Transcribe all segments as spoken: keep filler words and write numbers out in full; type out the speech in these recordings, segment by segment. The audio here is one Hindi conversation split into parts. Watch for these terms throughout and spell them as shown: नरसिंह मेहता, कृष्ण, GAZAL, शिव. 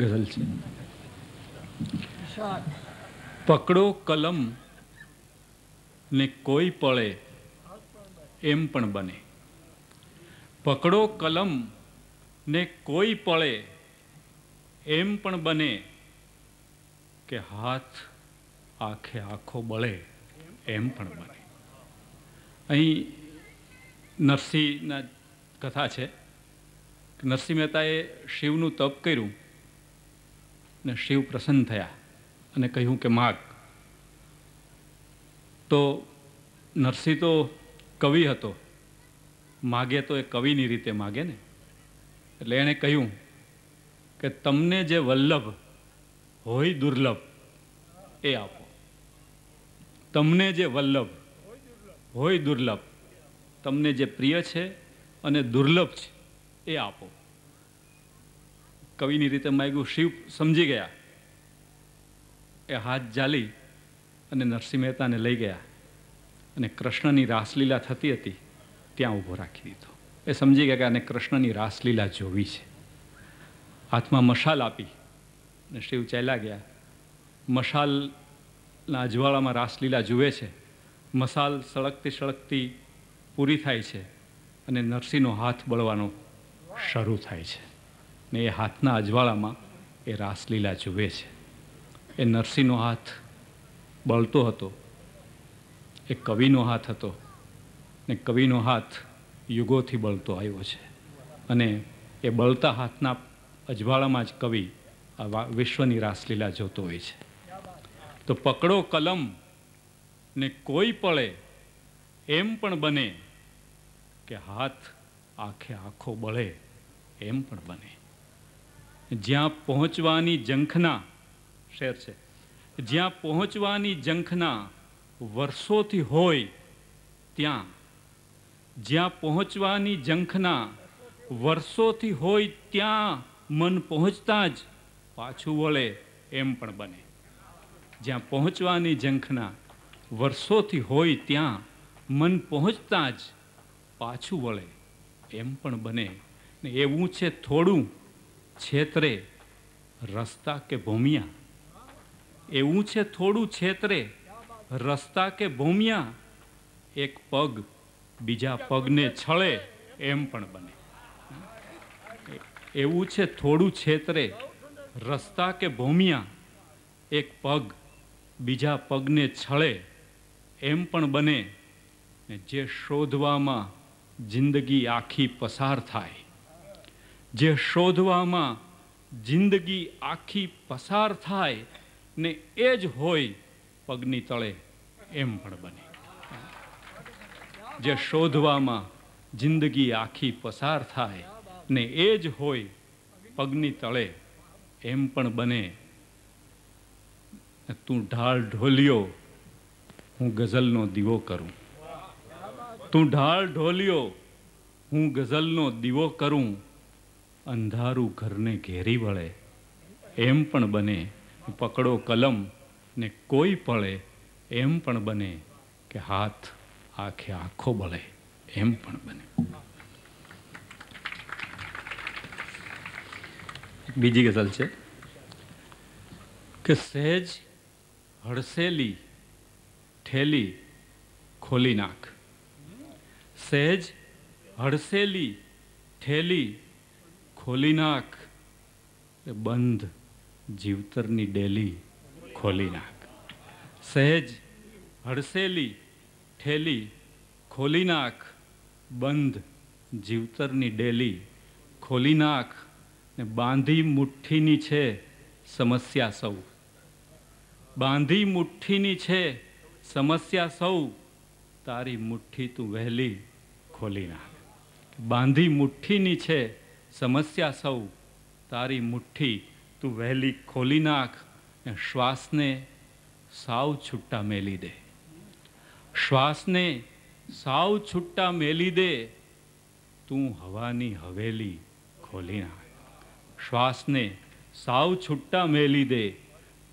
गजल से। पकड़ो कलम ने कोई पड़े एम पण बने, पकड़ो कलम ने कोई पड़े एम पण बने के हाथ आंखे आँखों बड़े एम पण बने। अहीं नरसिंह ना कथा है। नरसिंह मेहताए शिवनु तप करूँ ने शिव प्रसन्न थया अने कहूँ के माग। तो नरसिंह तो कवि हतो, मागे तो एक कविनी रीते मागे ने, एटले एणे कह्युं के तमने जे वल्लभ होय दुर्लभ ए आपो। तमने जे वल्लभ होय दुर्लभ, तमने जे प्रिय छे अने दुर्लभ छे ए आपो। कविनी रीते मांग्युं, शिव समझी गया, ए हाथ जाली अने नरसिंह मेहता ने लई गया अने कृष्णनी रासलीला थती हती त्यां ऊभो राखी दीधो। ए समझी गया कि कृष्णनी रासलीला जोवी छे। हाथमां मशाल आपी ने शिव चाल्या गया। मशालना अजवाळामां रासलीला जुए छे। मशाल सळगती सळगती पूरी थाय छे अने नरसिंहनो हाथ बळवानो शुरू थाय छे ने ए हाथना अजवाळामां ए रासलीला जुए छे। ए नरसिंहनो हाथ बळतो हतो, एक कविनो हाथ हतो ने कविनो हाथ युगोथी बळतो आव्यो छे अने ए बळता हाथना अजवाळामां ज कवि आ विश्वनी रासलीला जोतो होय छे। तो पकड़ो कलम ने कोई पड़े एम पण बने के हाथ आँखे आँखों बळे एम पण बने। ज्यां पहोंचवानी जंखना शेर छे, ज्यां पहोंचवानी जंखना वर्षोथी होय त्यां, ज्यां पहोंचवानी जंखना वर्षोथी होय त्यां मन पहोंचता ज पाछुं वळे एम पण बने। ज्यां पहोंचवानी जंखना वर्षोथी होय त्यां मन पहोंचता ज पाछुं वळे एम पण बने। ने एवुं छे थोड़ुं छेतरे रस्ता के भूमिया, एवुं छे थोड़ुं छेतरे रस्ता के भूमिया एक पग बीजा पग ने छले एम पण बने। एवुं छे थोड़ुं छेतरे रस्ता के भूमिया एक पग बीजा पग ने छले एम पण बने। ने जे शोधवामां जिंदगी आखी पसार थाय, जे शोधवामां जिंदगी आखी पसार थाय ने एज होय पगनी तले एम पण बने। जे शोधवामां जिंदगी आखी पसार थाय ने एज होय पगनी तले एम पण बने। तू ढाल ढोलियो हूँ गजलनो दीवो करूँ, तू ढाल ढोलियो हूँ गजलनो दीवो करूँ अंधारू घरने घेरी वळे एम पण बने। पकड़ो कलम ने कोई पड़े एम पण बने के हाथ आँखे आँखों बड़े एम पण बने। बीजी गजल है कि सहज हड़सेली ठेली खोली नाख, सहज हड़सेली ठेली खोली नाख बंद जीवतरनी डेली खोली नाख। सहज हड़सेली ठेली खोली नाख बंद जीवतरनी डेली खोली नाख ने बांधी मुठ्ठीनी छे समस्या सौ, बांधी मुठ्ठीनी छे समस्या सौ तारी मुठ्ठी तू वहेली खोली नाख। बांधी मुठ्ठीनी छे समस्या सौ तारी मुठ्ठी तू वहली खोली नाख ने श्वास ने साव छुट्टा मेली दे, श्वास ने साव छुट्टा मेली दे तू हवानी हवेली खोली नाख। श्वास ने साव छुट्टा मेली दे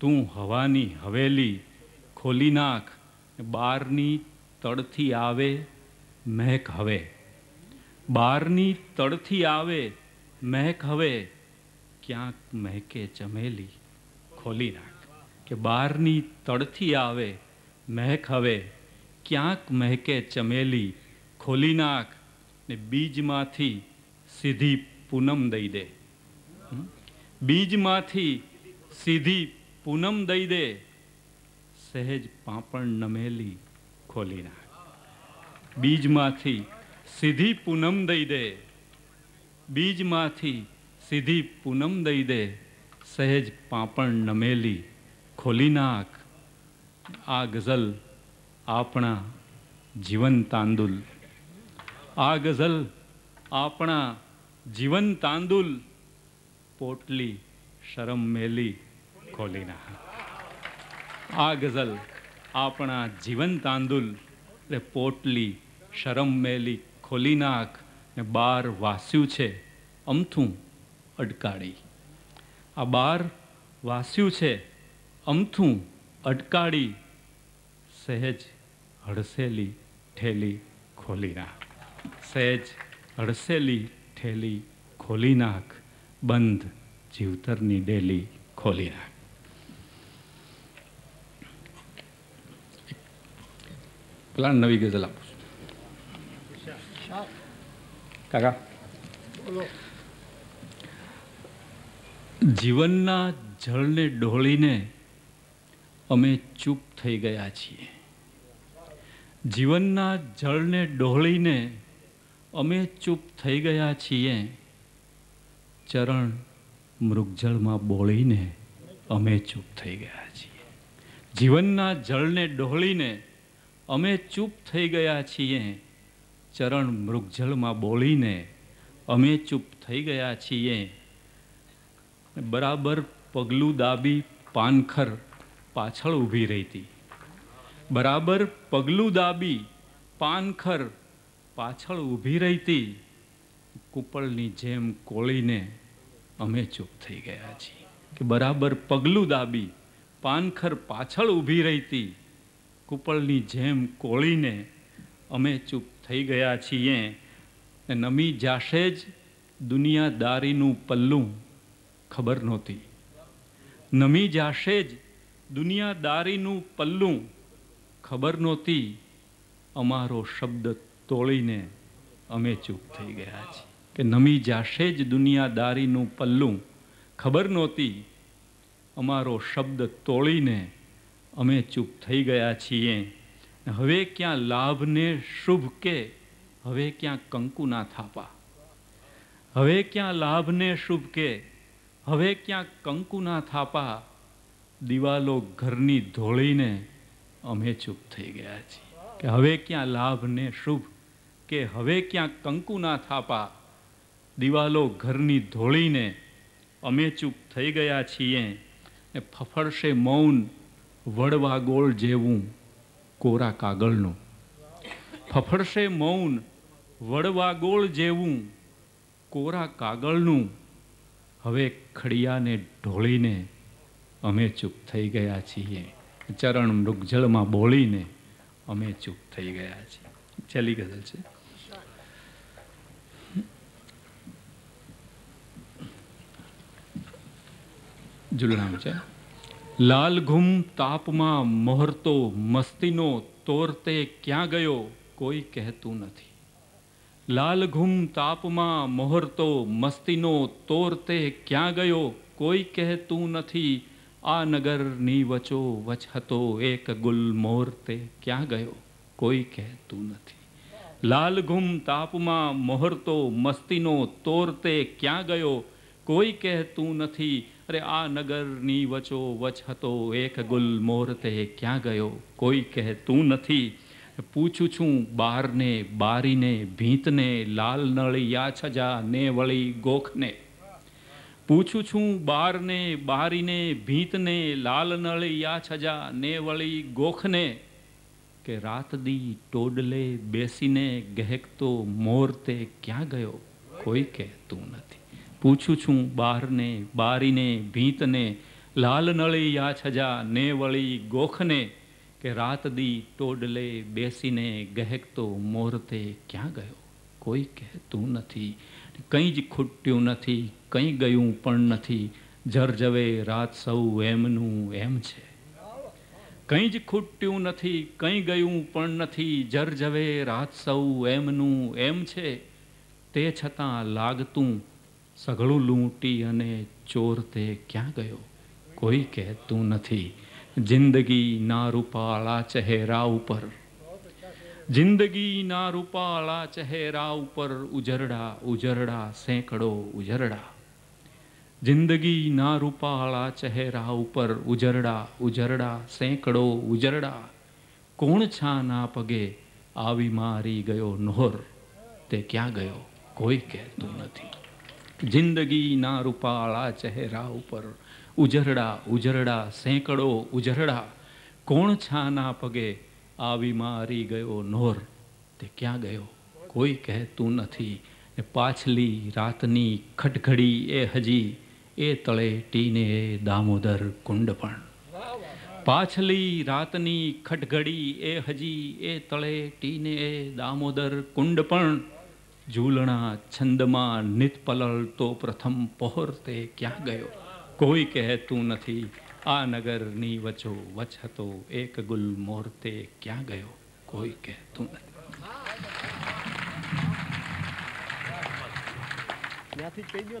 तू हवानी हवेली खोली नाख। बारनी तड़थी आवे महक हवे, बारनी तड़थी आवे महक हवे ક્યાંક મહેકે ચમેલી ખોલી નાખ કે બારની તડથી આવે મહેક હવે ક્યાંક મહેકે ચમેલી ખોલી નાખ ને બીજમાંથી સીધી પૂનમ દઈ દે, બીજમાંથી સીધી પૂનમ દઈ દે, સહેજ પાંપણ નમેલી ખોલી નાખ, બીજમાંથી સીધી પૂનમ દઈ દે, બીજમાંથી सीधी पूनम दई दे, सहज पापण नमेली खोली नाख। आ गजल आपना जीवन तांदूल, आ गजल आपना जीवन तांदूल, पोटली शरम मेली खोली नाख। आ गजल आपना जीवन तांदूल रे पोटली शरम मेली खोली नाख ने बार वास्यू छे अमथू अटकाड़ी। आ बार वास्यू छे अमथू अटकाड़ी, सहज हड़सेली ठेली खोली नाख, सहज हड़सेली ठेली खोली नाख, बंद जीवतरनी डेली खोली नाख। प्लान नवी गजल आप काका बोलो। जीवनना जलने डोळीने अमे चूप थई गया छीए, जीवनना जलने डोळीने अमे चूप थई गया छीए, चरण मृगजळमां बोळीने अमे चूप थई गया छीए, जीवनना जलने डोळीने अमे चूप थई गया छीए, चरण मृगजळमां बोळीने अमे चूप थई गया छीए, बराबर पगलू दाबी पानखर पाछळ ऊभी रहीती, बराबर पगलू दाबी पानखर पाछळ ऊभी रहीती, कूपळनी जेम कोळीने अमे चूप थई गया छीए, कि बराबर पगलू दाबी पानखर पाछळ ऊभी रहीती, कूपळनी जेम कोळीने अमे चूप थई गया छीए, नमी जाशे ज दुनियादारीनुं पल्लू खबर नहोती, नमी जाशे ज दुनियादारीनुं पल्लू खबर नहोती, अमारो शब्द तोळीने अमे चूप थई गया छे, के नमी जाशे ज दुनियादारीनुं पल्लू खबर नहोती, अमारो शब्द तोळीने अमे चूप थई गया छीए, हवे क्यां लाभ ने शुभ के हवे क्यां कंकूना थापा, हवे क्यां लाभ ने शुभ के हवे क्या कंकूना थापा, दीवालो घरनी धोळीने अमे चूप थई गया छीए, कि हवे क्या लाभ ने शुभ के हवे क्या कंकूना थापा, दीवालो घरनी धोळीने अमे चूप थई गया छीए, ने फफड़शे मौन वड़वागोळ जेवू कोरा कागळनु, फफड़शे मौन वड़वागोळ जेवू कोरा कागळनु, हवे खड़िया ने ढोली ने अमे चूप थई गया छीए, चरण मृगजल में बोली ने अमे चूप थई गया छीए। चली गजल छे। जुलनाम छे। लाल घूम ताप में मोहरतो मस्तीनो तोरते क्या गयो कोई कहतू नहीं, लाल घूम ताप में मोहरतो मस्तीनो तोरते क्या गयो कोई कहतू नहीं, आ नगर नी वचो वचहतो एक गुल मोरते क्या गयो कोई कहतू नहीं, लाल घूम ताप में मोहरतो मस्तीनो तोरते क्या गयो कोई कहतू नहीं, अरे आ नगर नी वचो वचहतो एक गुल मोरते क्या गयो कोई कहतू नहीं, पूछू छू बार ने बारी ने भीत ने लाल नली या छजा ने वली गोख ने, पूछू छू बार ने बारी ने भीत ने लाल नली या छजा ने वली गोख ने, के रात दी टोडले बेसी ने गहकतो मोरते क्या गयो कोई कहतू नहीं, पूछू छू बार ने बारी ने भीत ने लाल नली या छजा ने वली गोख ने, के रात दी टोडले बेसीने गहकतो मोरते क्या गयो कोई कहतू नहीं, કંઈ જ ખૂટ્યું નથી, કંઈ ગયું પણ નથી, જરજવે રાત સૌ એમનું એમ છે। કંઈ જ ખૂટ્યું નથી, કંઈ ગયું પણ નથી, જરજવે રાત સૌ એમનું એમ છે। તે છતાં લાગતું સઘળું લૂંટી અને ચોર તે ક્યાં ગયો કોઈ કહેતું નથી। जिंदगी ना रूपाला चेहरा ऊपर, जिंदगी ना रूपाला चेहरा ऊपर, उजरड़ा उजरड़ा सैकड़ों उजरड़ा। जिंदगी ना रूपाला चेहरा ऊपर, उजरड़ा उजरड़ा सैकड़ों उजरड़ा। कौन छा ना पगे आवी मारी गयो नोहर, ते क्या गयो कोई कहतुं नथी। जिंदगी ना रूपाला चेहरा ऊपर, उजरड़ा उजरड़ा सैकड़ों उजरड़ा। कौन छा ना पगे आवी मारी गयो नोर, ते क्या गयो कोई कहतू नथी। पाछली रातनी खटखड़ी ए हजी, ए तले टीने दामोदर कुंड पण। पाछली रातनी खटखड़ी ए हजी, ए तले टीने दामोदर कुंड पण। झूलना छंदमा नित पलल तो प्रथम पहोर, ते क्या गयो कोई कहतू नथी। आ नगर नी वचो वच हतो, एक गुल मोरते क्या गयो कोई कहतू नथी।